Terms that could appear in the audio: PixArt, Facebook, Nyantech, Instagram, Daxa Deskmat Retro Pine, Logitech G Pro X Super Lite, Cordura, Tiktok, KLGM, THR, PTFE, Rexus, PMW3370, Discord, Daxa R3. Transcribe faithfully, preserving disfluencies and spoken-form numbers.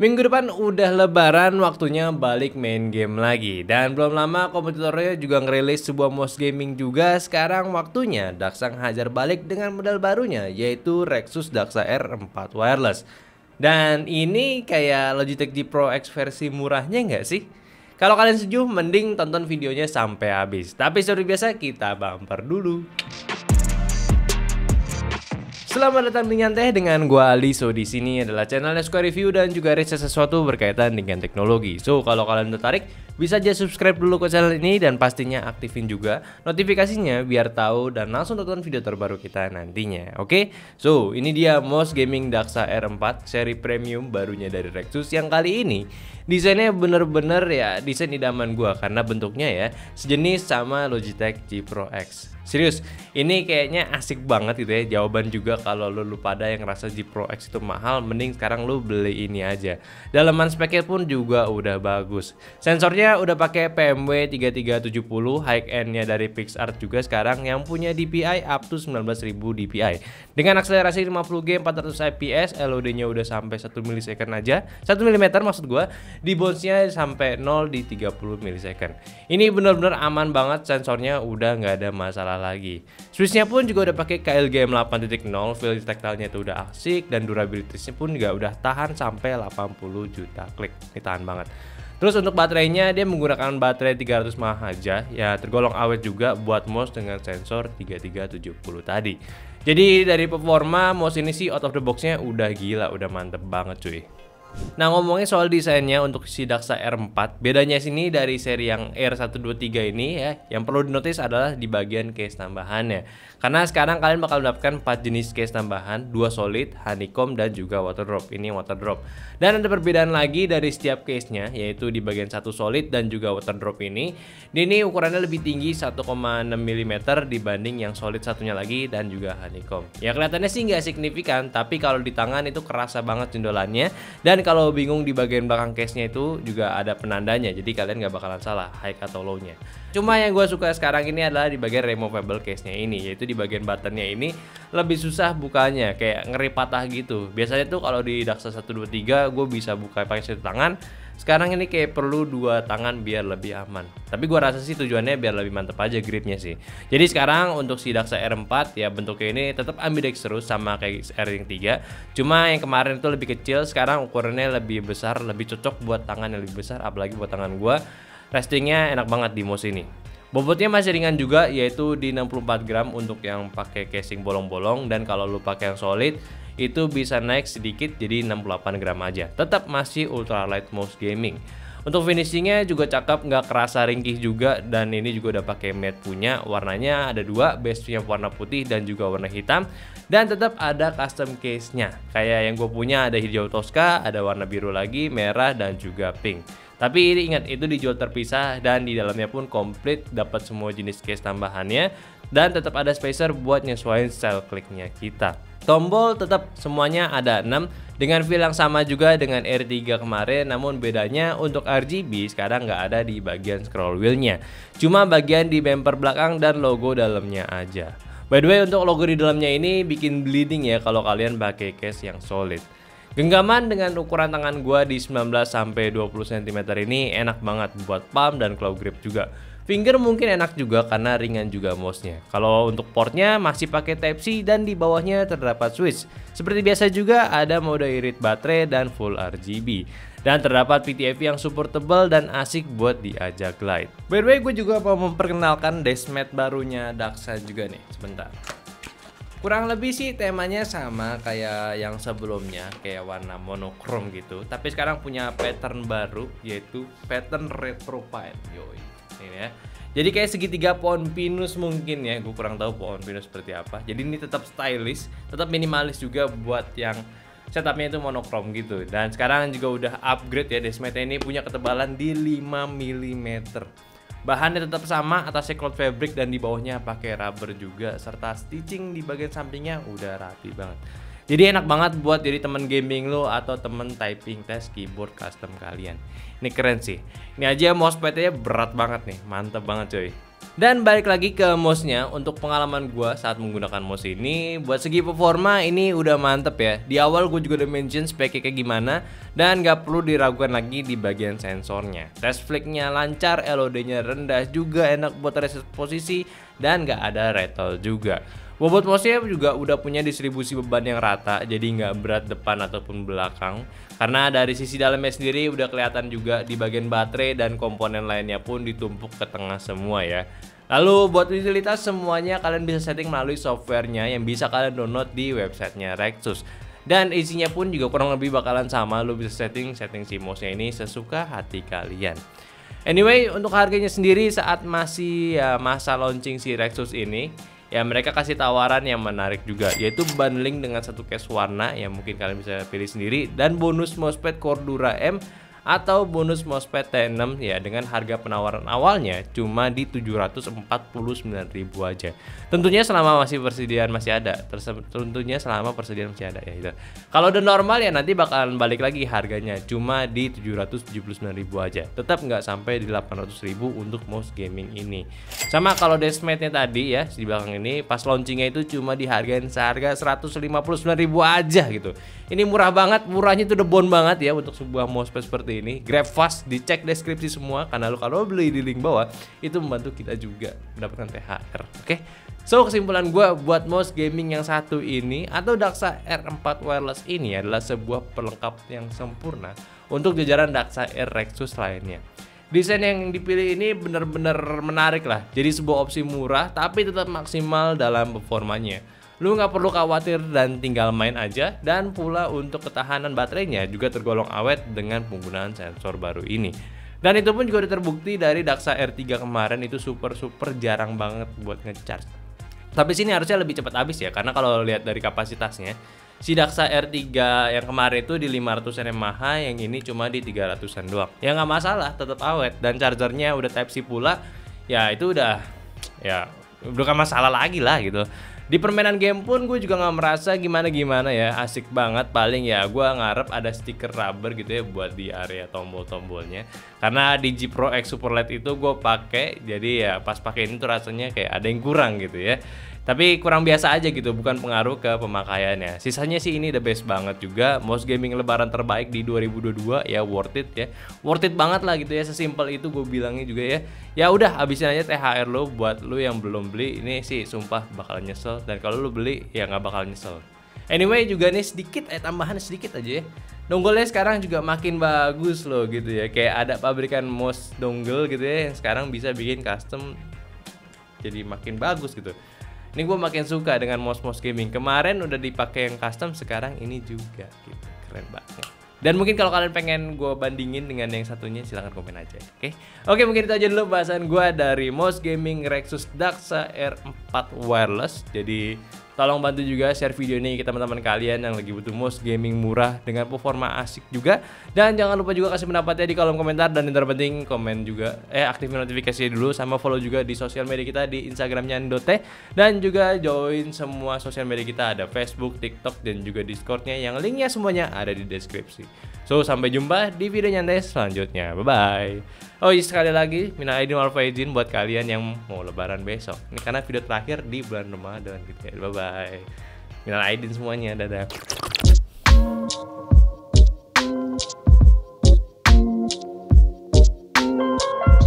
Minggu depan udah lebaran, waktunya balik main game lagi. Dan belum lama kompetitornya juga ngerilis sebuah mouse gaming juga. Sekarang waktunya Daxa hajar balik dengan model barunya, yaitu Rexus Daxa R empat Wireless. Dan ini kayak Logitech G Pro X versi murahnya nggak sih? Kalau kalian setuju, mending tonton videonya sampai habis. Tapi seperti biasa, kita bumper dulu. Selamat datang di Nyantech dengan gua Ali. So di sini adalah channel yang suka review dan juga riset sesuatu berkaitan dengan teknologi. So kalau kalian tertarik, bisa aja subscribe dulu ke channel ini dan pastinya aktifin juga notifikasinya biar tahu dan langsung nonton video terbaru kita nantinya. Oke, so ini dia mouse gaming Daxa R empat seri premium barunya dari Rexus yang kali ini desainnya bener-bener ya desain idaman gua karena bentuknya ya sejenis sama Logitech G Pro X. Serius, ini kayaknya asik banget gitu ya. Jawaban juga kalau lu, lu pada yang ngerasa G Pro X itu mahal, mending sekarang lu beli ini aja. Daleman speknya pun juga udah bagus. Sensornya udah pakai P M W tiga tiga tujuh nol, high end-nya dari PixArt juga sekarang yang punya D P I up to sembilan belas ribu D P I. Dengan akselerasi lima puluh G empat ratus I P S, L O D-nya udah sampai satu milisecond aja. satu milimeter maksud gua. Di bounce-nya sampai nol di tiga puluh milisecond. Ini bener-bener aman banget, sensornya udah nggak ada masalah lagi. Switchnya pun juga udah pakai K L G M delapan titik nol, feel tactile-nya itu udah asik dan durabilitasnya pun juga udah tahan sampai delapan puluh juta klik. Ini tahan banget. Terus untuk baterainya, dia menggunakan baterai tiga ratus mAh aja, ya tergolong awet juga buat mouse dengan sensor tiga tiga tujuh nol tadi. Jadi dari performa mouse ini sih out of the box-nya udah gila, udah mantep banget cuy. Nah, ngomongin soal desainnya untuk si Daxa R empat, bedanya sini dari seri yang R seratus dua puluh tiga ini ya, yang perlu dinotis adalah di bagian case tambahannya. Karena sekarang kalian bakal mendapatkan empat jenis case tambahan, dua solid, honeycomb, dan juga water drop. Ini water drop. Dan ada perbedaan lagi dari setiap case-nya, yaitu di bagian satu solid dan juga water drop ini. Ini ukurannya lebih tinggi satu koma enam milimeter dibanding yang solid satunya lagi dan juga honeycomb. Ya kelihatannya sih nggak signifikan, tapi kalau di tangan itu kerasa banget jendolannya. Dan kalau bingung di bagian belakang case-nya itu juga ada penandanya, jadi kalian nggak bakalan salah high atau low-nya. Cuma yang gue suka sekarang ini adalah di bagian removable case-nya ini, yaitu di bagian buttonnya ini lebih susah bukanya, kayak ngeri patah gitu. Biasanya tuh kalau di Daxa seratus dua puluh tiga gue bisa buka pakai satu tangan. Sekarang ini kayak perlu dua tangan biar lebih aman. Tapi gua rasa sih tujuannya biar lebih mantep aja gripnya sih. Jadi sekarang untuk si Daxa R empat ya bentuknya ini tetap ambidextrous sama kayak R tiga. Cuma yang kemarin itu lebih kecil, sekarang ukurannya lebih besar, lebih cocok buat tangan yang lebih besar. Apalagi buat tangan gua, restingnya enak banget di mouse ini. Bobotnya masih ringan juga, yaitu di enam puluh empat gram untuk yang pakai casing bolong-bolong. Dan kalau lu pakai yang solid itu bisa naik sedikit jadi enam puluh delapan gram aja. Tetap masih ultralight mouse gaming. Untuk finishingnya juga cakep, nggak kerasa ringkih juga. Dan ini juga udah pakai matte punya. Warnanya ada dua, base-nya warna putih dan juga warna hitam. Dan tetap ada custom case-nya. Kayak yang gue punya ada hijau Tosca, ada warna biru lagi, merah dan juga pink. Tapi ingat, itu dijual terpisah dan di dalamnya pun komplit, dapat semua jenis case tambahannya. Dan tetap ada spacer buat nyesuaiin style kliknya kita. Tombol tetap semuanya ada enam dengan feel yang sama juga dengan R tiga kemarin, namun bedanya untuk R G B sekarang nggak ada di bagian scroll wheelnya, cuma bagian di bumper belakang dan logo dalamnya aja. By the way, untuk logo di dalamnya ini bikin bleeding ya kalau kalian pakai case yang solid. Genggaman dengan ukuran tangan gua di sembilan belas sampai dua puluh sentimeter ini enak banget buat palm dan claw grip juga. Finger mungkin enak juga karena ringan juga mouse-nya. Kalau untuk portnya masih pakai Type-C dan di bawahnya terdapat switch. Seperti biasa juga ada mode irit baterai dan full R G B. Dan terdapat P T F E yang supportable dan asik buat diajak glide. By the way, gue juga mau memperkenalkan deskmat barunya Daxa juga nih, sebentar. Kurang lebih sih temanya sama kayak yang sebelumnya, kayak warna monokrom gitu. Tapi sekarang punya pattern baru, yaitu pattern retro pine. Yoi, ini ya. Jadi kayak segitiga pohon pinus mungkin ya, gue kurang tahu pohon pinus seperti apa. Jadi ini tetap stylish, tetap minimalis juga buat yang setupnya itu monokrom gitu. Dan sekarang juga udah upgrade ya, deskmat ini punya ketebalan di lima milimeter. Bahannya tetap sama, atasnya cloth fabric dan di bawahnya pakai rubber juga, serta stitching di bagian sampingnya udah rapi banget. Jadi enak banget buat jadi temen gaming lo atau temen typing tes keyboard custom kalian. Ini keren sih. Ini aja mousepadnya berat banget nih, mantep banget coy. Dan balik lagi ke mouse-nya, untuk pengalaman gue saat menggunakan mouse ini, buat segi performa ini udah mantep ya. Di awal gue juga udah mention speknya kayak gimana, dan gak perlu diragukan lagi di bagian sensornya. Test flick-nya lancar, L O D-nya rendah, juga enak buat reset posisi, dan gak ada rattle juga. Bobot mouse-nya juga udah punya distribusi beban yang rata, jadi nggak berat depan ataupun belakang. Karena dari sisi dalamnya sendiri udah kelihatan juga di bagian baterai dan komponen lainnya pun ditumpuk ke tengah semua ya. Lalu buat utilitas semuanya kalian bisa setting melalui softwarenya yang bisa kalian download di websitenya Rexus. Dan isinya pun juga kurang lebih bakalan sama, lo bisa setting-setting si mouse-nya ini sesuka hati kalian. Anyway, untuk harganya sendiri saat masih ya, masa launching si Rexus ini, ya mereka kasih tawaran yang menarik juga, yaitu bundling dengan satu case warna yang mungkin kalian bisa pilih sendiri, dan bonus mousepad Cordura M atau bonus mousepad T enam ya, dengan harga penawaran awalnya cuma di tujuh ratus empat puluh sembilan ribu aja. Tentunya selama masih persediaan masih ada. Tentunya selama persediaan masih ada ya gitu. Kalau udah normal ya nanti bakalan balik lagi harganya cuma di tujuh ratus tujuh puluh sembilan ribu aja. Tetap nggak sampai di delapan ratus ribu untuk mouse gaming ini. Sama kalau Deskmat-nya tadi ya di belakang ini pas launchingnya itu cuma dihargain seharga seratus lima puluh sembilan ribu aja gitu. Ini murah banget, murahnya itu debon banget ya untuk sebuah mousepad seperti ini. Grab fast, dicek deskripsi semua, karena lo kalau beli di link bawah itu membantu kita juga mendapatkan T H R. Oke, okay? So kesimpulan gue buat mouse gaming yang satu ini atau Daxa R empat wireless ini adalah sebuah pelengkap yang sempurna untuk jajaran Daxa R Rexus lainnya. Desain yang dipilih ini benar-benar menarik lah, jadi sebuah opsi murah tapi tetap maksimal dalam performanya. Lu nggak perlu khawatir dan tinggal main aja, dan pula untuk ketahanan baterainya juga tergolong awet dengan penggunaan sensor baru ini. Dan itu pun juga terbukti dari Daxa R tiga kemarin itu super-super jarang banget buat ngecharge. Tapi sini harusnya lebih cepat habis ya, karena kalau lihat dari kapasitasnya, si Daxa R tiga yang kemarin itu di lima ratus M A h, yang ini cuma di tiga ratusan doang. Ya nggak masalah, tetap awet, dan chargernya udah Type C pula, ya itu udah, ya bukan masalah lagi lah gitu. Di permainan game pun gue juga nggak merasa gimana-gimana ya, asik banget. Paling ya gue ngarep ada stiker rubber gitu ya buat di area tombol-tombolnya. Karena di G Pro X Super Lite itu gue pakai, jadi ya pas pakai ini tuh rasanya kayak ada yang kurang gitu ya. Tapi kurang biasa aja gitu, bukan pengaruh ke pemakaiannya. Sisanya sih ini the best banget juga, mouse gaming lebaran terbaik di dua ribu dua puluh dua ya, worth it ya. Worth it banget lah gitu ya, sesimpel itu gue bilangnya juga ya. Ya udah habisin aja T H R lo buat lo yang belum beli, ini sih sumpah bakal nyesel, dan kalau lo beli ya nggak bakal nyesel. Anyway juga nih sedikit eh tambahan sedikit aja ya. Dongle-nya sekarang juga makin bagus loh gitu ya. Kayak ada pabrikan mouse dongle gitu ya yang sekarang bisa bikin custom jadi makin bagus gitu. Ini gue makin suka dengan mouse-mouse gaming. Kemarin udah dipakai yang custom, sekarang ini juga gitu. Keren banget. Dan mungkin kalau kalian pengen gue bandingin dengan yang satunya, silahkan komen aja. Oke, okay? Oke okay, mungkin itu aja dulu bahasan gue dari mouse gaming Rexus Daxa R empat wireless. Jadi tolong bantu juga share video ini ke teman-teman kalian yang lagi butuh mouse gaming murah dengan performa asik juga. Dan jangan lupa juga kasih pendapatnya di kolom komentar, dan yang terpenting komen juga, eh aktifin notifikasi dulu, sama follow juga di sosial media kita di Instagramnya Nyantech, dan juga join semua sosial media kita, ada Facebook, TikTok, dan juga Discordnya yang linknya semuanya ada di deskripsi. So, sampai jumpa di video Nyantech selanjutnya. Bye-bye. Oh iya, sekali lagi, minal aidin wal faizin buat kalian yang mau lebaran besok. Ini karena video terakhir di bulan Ramadan gitu ya. Bye-bye. Minal aidin semuanya. Dadah.